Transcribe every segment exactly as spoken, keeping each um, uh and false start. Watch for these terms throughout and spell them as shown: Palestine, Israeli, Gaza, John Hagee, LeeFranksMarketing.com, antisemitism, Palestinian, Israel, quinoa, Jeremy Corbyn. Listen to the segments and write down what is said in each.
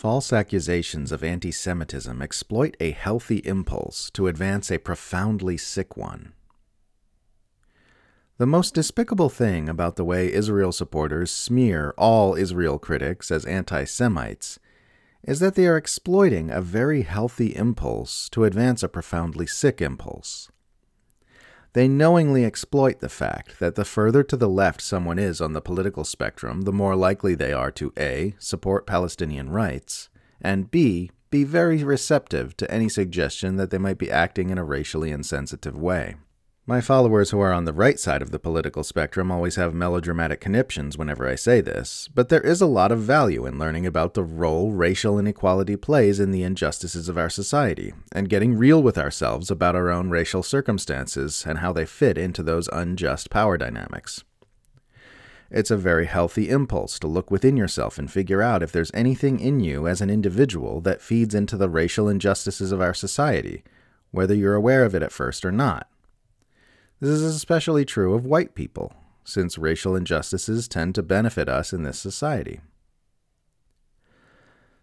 False accusations of anti-Semitism exploit a healthy impulse to advance a profoundly sick one. The most despicable thing about the way Israel supporters smear all Israel critics as anti-Semites is that they are exploiting a very healthy impulse to advance a profoundly sick impulse. They knowingly exploit the fact that the further to the left someone is on the political spectrum, the more likely they are to A. support Palestinian rights, and B. be very receptive to any suggestion that they might be acting in a racially insensitive way. My followers who are on the right side of the political spectrum always have melodramatic conniptions whenever I say this, but there is a lot of value in learning about the role racial inequality plays in the injustices of our society, and getting real with ourselves about our own racial circumstances and how they fit into those unjust power dynamics. It's a very healthy impulse to look within yourself and figure out if there's anything in you as an individual that feeds into the racial injustices of our society, whether you're aware of it at first or not. This is especially true of white people, since racial injustices tend to benefit us in this society.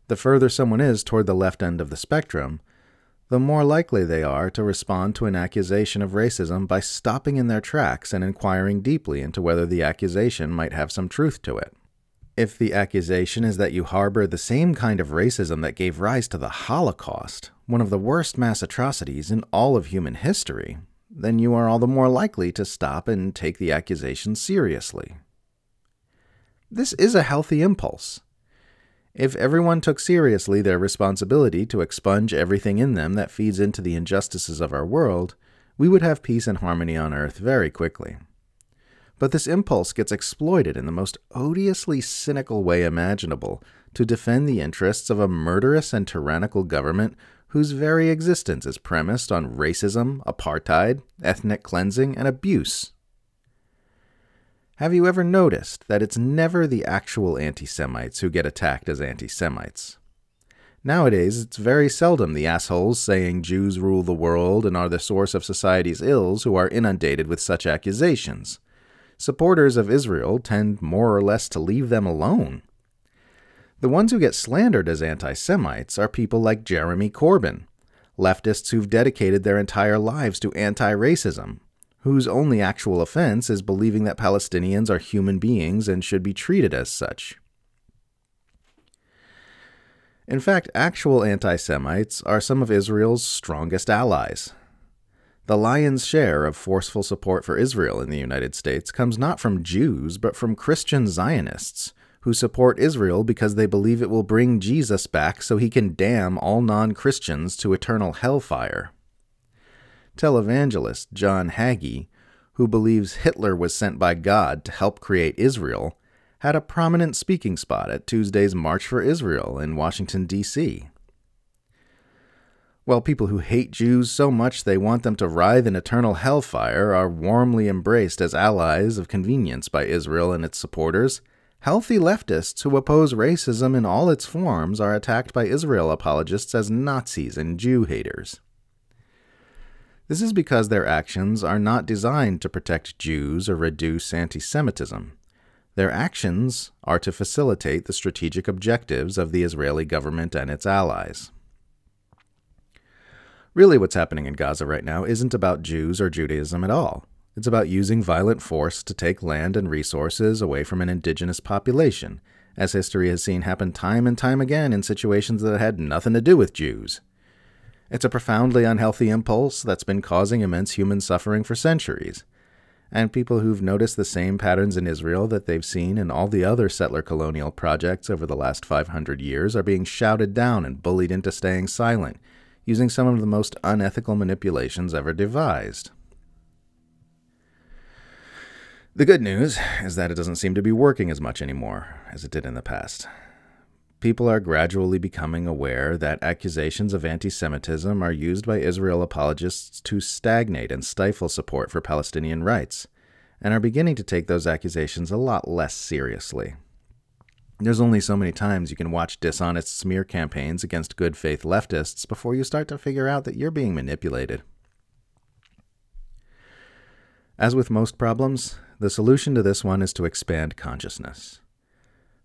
The further someone is toward the left end of the spectrum, the more likely they are to respond to an accusation of racism by stopping in their tracks and inquiring deeply into whether the accusation might have some truth to it. If the accusation is that you harbor the same kind of racism that gave rise to the Holocaust, one of the worst mass atrocities in all of human history, then you are all the more likely to stop and take the accusation seriously. This is a healthy impulse. If everyone took seriously their responsibility to expunge everything in them that feeds into the injustices of our world, we would have peace and harmony on Earth very quickly. But this impulse gets exploited in the most odiously cynical way imaginable to defend the interests of a murderous and tyrannical government whose very existence is premised on racism, apartheid, ethnic cleansing, and abuse. Have you ever noticed that it's never the actual anti-Semites who get attacked as anti-Semites? Nowadays, it's very seldom the assholes saying Jews rule the world and are the source of society's ills who are inundated with such accusations. Supporters of Israel tend more or less to leave them alone. The ones who get slandered as anti-Semites are people like Jeremy Corbyn, leftists who've dedicated their entire lives to anti-racism, whose only actual offense is believing that Palestinians are human beings and should be treated as such. In fact, actual anti-Semites are some of Israel's strongest allies. The lion's share of forceful support for Israel in the United States comes not from Jews, but from Christian Zionists, who support Israel because they believe it will bring Jesus back so he can damn all non-Christians to eternal hellfire. Televangelist John Hagee, who believes Hitler was sent by God to help create Israel, had a prominent speaking spot at Tuesday's March for Israel in Washington, D C While people who hate Jews so much they want them to writhe in eternal hellfire are warmly embraced as allies of convenience by Israel and its supporters, healthy leftists who oppose racism in all its forms are attacked by Israel apologists as Nazis and Jew haters. This is because their actions are not designed to protect Jews or reduce anti-Semitism. Their actions are to facilitate the strategic objectives of the Israeli government and its allies. Really, what's happening in Gaza right now isn't about Jews or Judaism at all. It's about using violent force to take land and resources away from an indigenous population, as history has seen happen time and time again in situations that had nothing to do with Jews. It's a profoundly unhealthy impulse that's been causing immense human suffering for centuries, and people who've noticed the same patterns in Israel that they've seen in all the other settler colonial projects over the last five hundred years are being shouted down and bullied into staying silent, using some of the most unethical manipulations ever devised. The good news is that it doesn't seem to be working as much anymore as it did in the past. People are gradually becoming aware that accusations of anti-Semitism are used by Israel apologists to stagnate and stifle support for Palestinian rights, and are beginning to take those accusations a lot less seriously. There's only so many times you can watch dishonest smear campaigns against good faith leftists before you start to figure out that you're being manipulated. As with most problems, the solution to this one is to expand consciousness.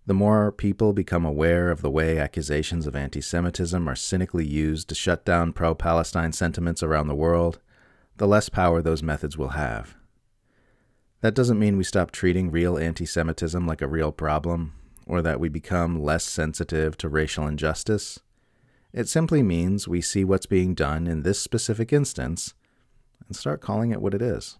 The more people become aware of the way accusations of anti-Semitism are cynically used to shut down pro-Palestine sentiments around the world, the less power those methods will have. That doesn't mean we stop treating real anti-Semitism like a real problem, or that we become less sensitive to racial injustice. It simply means we see what's being done in this specific instance and start calling it what it is.